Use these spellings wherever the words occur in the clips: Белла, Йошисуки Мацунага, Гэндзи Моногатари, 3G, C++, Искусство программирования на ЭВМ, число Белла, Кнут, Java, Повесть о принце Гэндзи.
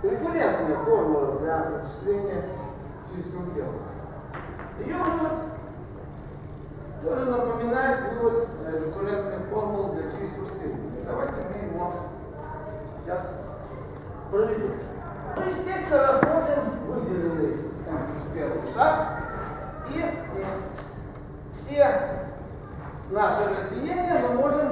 Рекуррентная формула для вычисления чисел Беллы. Ее вывод тоже напоминает вывод рекуррентной формулы для чисел Сигмы. Давайте мы его сейчас проведем. Ну, естественно, рассмотрим выделенный первый шаг. И все наши разбиения мы можем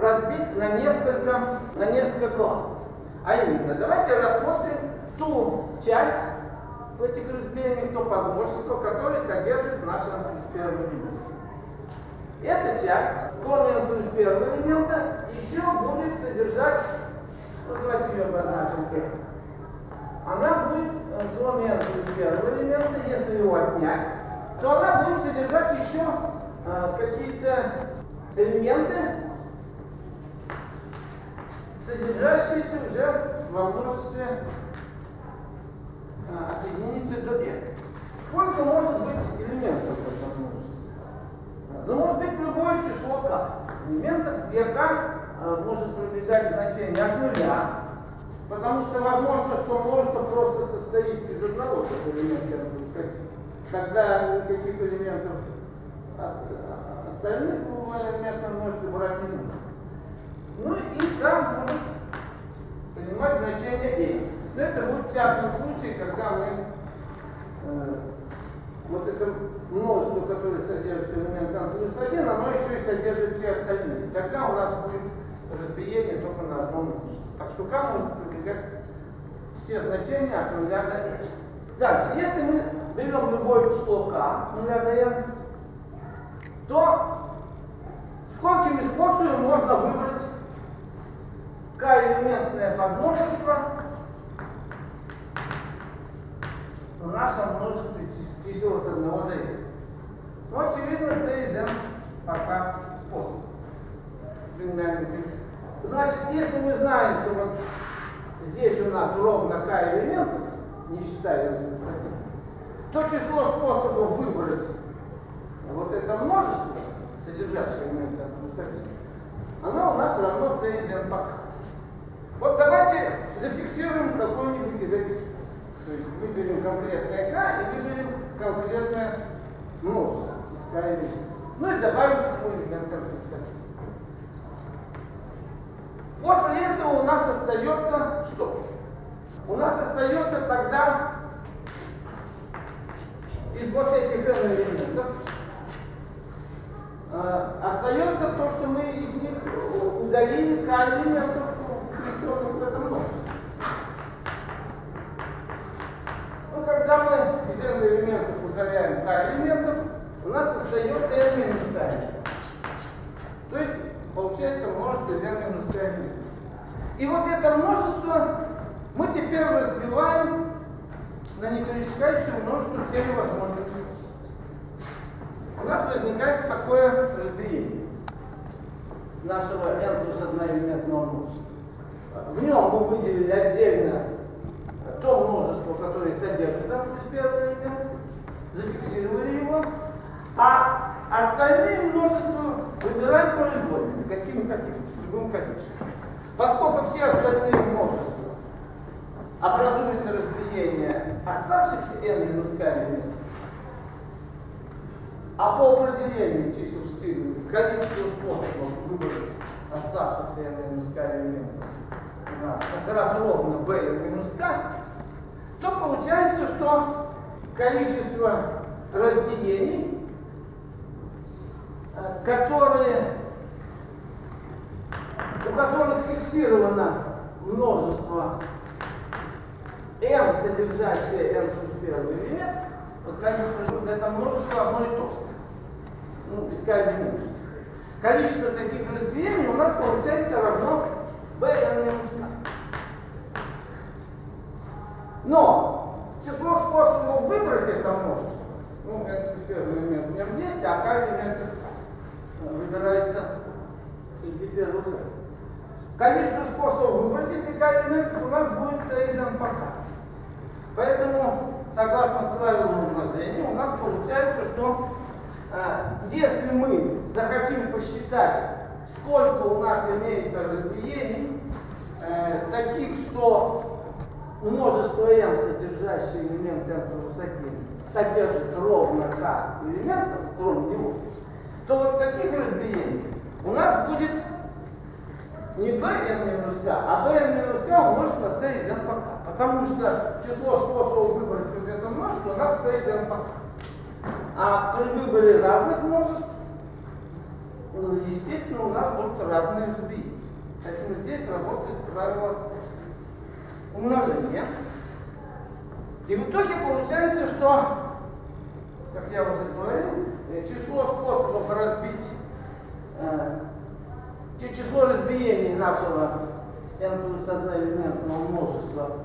разбить на несколько классов. А именно, давайте рассмотрим ту часть в этих разбиениях, то подмножество, которое содержит наш n плюс первый элемент. Эта часть, корень n плюс первого элемента, еще будет содержать, ну, давайте ее обозначим. Она будет, кроме n плюс первого элемента, если его отнять, то она будет содержать еще какие-то элементы, содержащиеся уже во множестве от единицы до n. Сколько может быть элементов в этом множестве? Ну, может быть любое число k. Элементов, где k может прибегать значение от нуля, потому что возможно, что множество просто состоит из одного элемента. Тогда никаких элементов остальных элементов множества брать не нужно. Ну и k может принимать значение n. Но это будет в частном случае, когда мы вот это множество, которое содержит элемент n плюс 1, оно еще и содержит все остальные. Тогда у нас будет разбиение только на одном множестве. Так что k может прибегать все значения от 0 до n. Дальше, если мы берем любое число k от 0 до n, то сколькими способами можно выбрать k-элементное подмножество в нашем множестве чисел от 1 до n. Но очевидно, c из n пока способ. Значит, если мы знаем, что вот здесь у нас ровно k элементов, не считая n плюс 1, то число способов выбрать вот это множество, содержащее элемент n плюс 1, оно у нас равно c из n пока. Вот давайте зафиксируем какой-нибудь из этих способов. То есть выберем конкретное k и выберем конкретное множество из k элементов. Ну и добавим к нему элемент n плюс 1. После этого у нас остается что? У нас остается тогда из вот этих n элементов остается то, что мы из них удалили k элементов, включенных в это множество. Ну, когда мы из n элементов удаляем k элементов, у нас остается n минус k элементов. То есть получается множество из n минус k элементов. И вот это множество мы теперь разбиваем на непересекающее множество всеми возможными способами. У нас возникает такое разбиение нашего n плюс 1 элементного множества. В нем мы выделили отдельно то множество, которое содержит n плюс первый элемент, зафиксировали его, а остальные множества выбираем произвольными, какими хотим, с любым количеством. Поскольку все остальные множества образуется разбиение оставшихся n-k элементов, а по определению чисел стильных количество способов выбрать оставшихся n-k элементов у нас как раз ровно b-k, то получается, что количество разбиений, у которых фиксировано множество n, содержащее n плюс первый элемент, вот количество это множество одно и то же. Ну, без k-минус. Количество таких разбиений у нас получается равно bn-k. Но число способов выбрать это множество, ну, n плюс первый элемент у меня в 10, а k-элемент выбирается среди первых. Количество способов выбрать эти k-элементов у нас будет c из n по k. Поэтому, согласно правилу умножения, у нас получается, что если мы захотим посчитать, сколько у нас имеется разбиений, что множество m, содержащие элемент n высоты, содержит ровно k элементов, кроме него, то вот таких разбиений у нас будет не bn-k, а bn-k умножить на c из n по k. Потому что число способов выбрать из этого множества у нас c из n по k. А при выборе разных множеств, естественно, у нас будут разные разбиения. Поэтому здесь работает правило умножения. И в итоге получается, что, как я уже говорил, число способов разбить, число разбиений нашего n плюс 1 элементного множества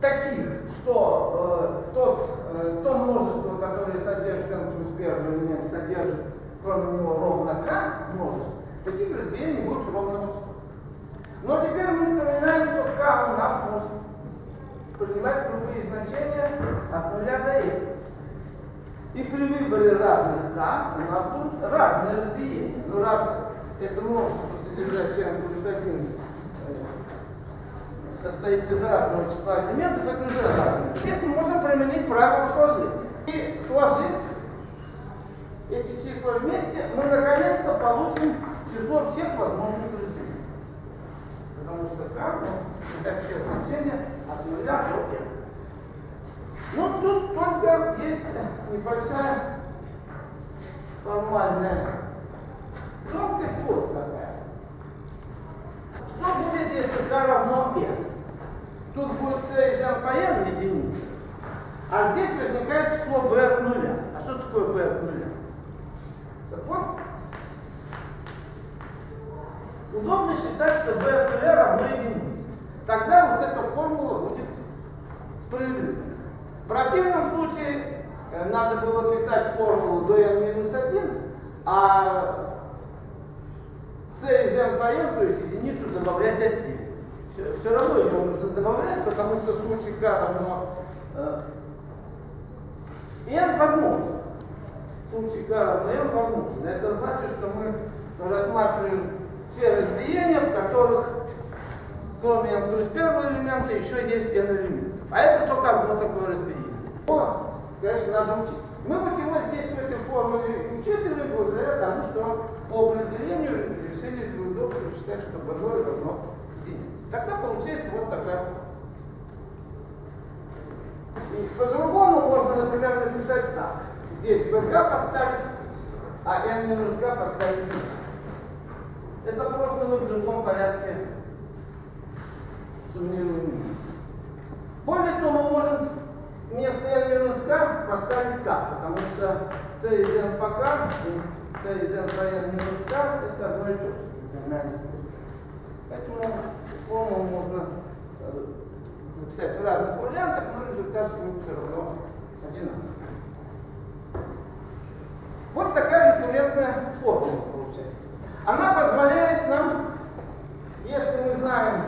таких, что то множество, которое содержит n плюс 1 элемент, содержит кроме него ровно k множество, таких разбиений будут ровно вот столько. Но теперь мы вспоминаем, что k у нас может принимать любые значения от 0 до n. И при выборе разных k у нас будут разные разбиения. Ну раз это множество, содержащее n плюс 1, состоит из разного числа элементов, это уже разные. Здесь мы можем применить правило сложения. И сложив эти числа вместе, мы наконец-то получим число всех возможных разбиений. Потому что k может все значения от 0 до n. Ну тут только есть небольшая формальная тонкость вот такая. Что будет, если k равно n? Тут будет c из n по n единица, а здесь возникает число b от 0. А что такое b от 0? Закон? Удобно считать, что b от 0 равно единице. Тогда вот эта формула будет справедливой. В противном случае надо было писать формулу до n-1, а c из n по n, то есть единицу, добавлять отдельно. Все равно его нужно добавлять, потому что в случае k равно n возможно. В случае k равно n возможно. Это значит, что мы рассматриваем все разбиения, в которых кроме n плюс 1 элемента еще есть n элементов. А это только одно такое разбиение. О, конечно, надо учить. Мы вот его здесь в этой формуле учитывали благодаря тому, что по определению решили для удобства считать, что b0 равно единице. Тогда получается вот такая. И по-другому можно, например, написать так. Здесь bk поставить, а n-k поставить здесь. Это просто мы в другом порядке суммируем. Более того, мы можем вместо n-k поставить k, потому что c из n по k, c из n по n-k это одно и то же. Поэтому формулу можно написать в разных вариантах, но результат будет все равно одинаковый. Вот такая рекуррентная формула получается. Она позволяет нам, если мы знаем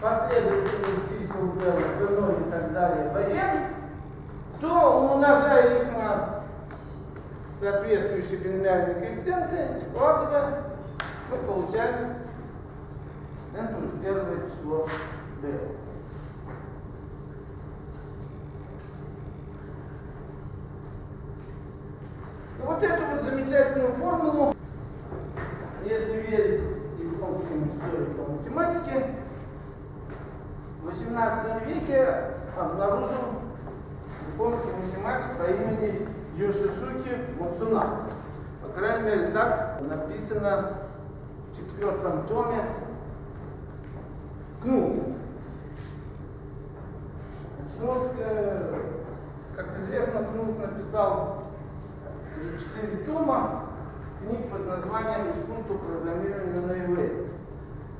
последовательность чисел b0 и так далее bn, то, умножая их на соответствующие бинарные коэффициенты, складывая, мы получаем n плюс 1 число b. И вот эту вот замечательную формулу, если верить японским историкам математики, в 18 веке обнаружил японский математик по имени Йошисуки Мацунага. По крайней мере, так написано в 4-м томе Кнута. Кнут, как известно, Кнут написал 4 тома книг под названием «Искусство программирования на ЭВМ».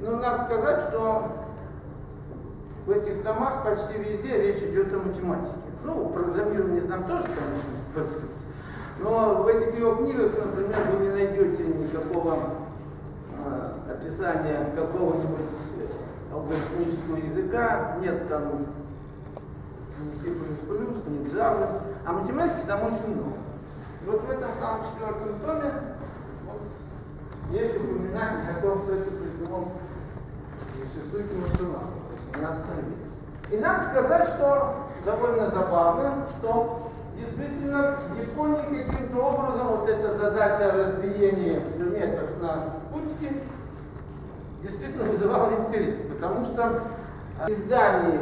Но надо сказать, что в этих томах почти везде речь идет о математике. Ну, программирование там тоже, конечно, используется. Но в этих его книгах, например, вы не найдете никакого описания какого-нибудь алгоритмического языка. Нет там ни C++, ни Java. А математики там очень много. Вот в этом самом 4-м томе вот, Есть упоминание о том, что это придумал Ишисуки Мацунава, 18 веке. И надо сказать, что довольно забавно, что действительно в Японии каким-то образом вот эта задача разбиения предметов на кучки действительно вызывала интерес, потому что издание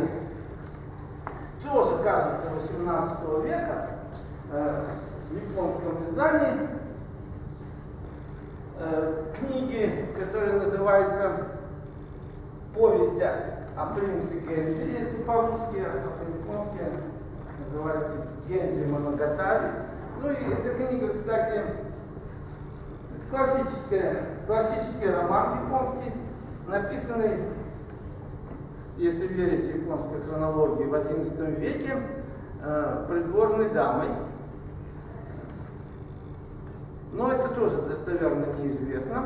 тоже, кажется, 18 века, в японском издании книги, которая называется «Повесть о принце Гэндзи», если по-русски, а по-японски называется «Гэндзи Моногатари». Ну и эта книга, кстати, классический роман японский, написанный, если верить японской хронологии, в XI веке придворной дамой. Но это тоже достоверно неизвестно.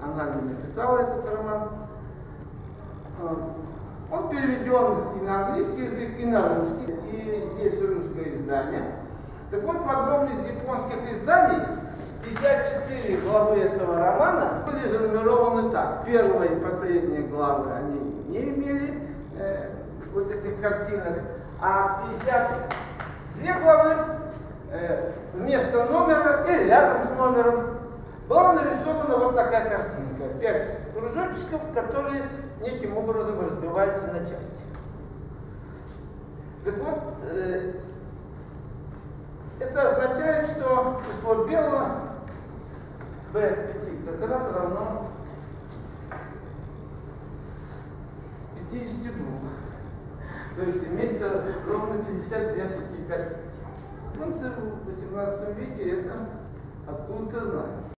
Она не написала этот роман. Он переведен и на английский язык, и на русский. И есть русское издание. Так вот, в одном из японских изданий 54 главы этого романа были занумерованы так. Первая и последняя главы они не имели вот этих картинок. А 52 главы вместо номера или рядом с номером была нарисована вот такая картинка. 5 кружочков, которые неким образом разбиваются на части. Так вот, это означает, что число Белла B5 как раз равно 52. То есть имеется ровно 52 такие картинки. В 18 веке это откуда-то знали.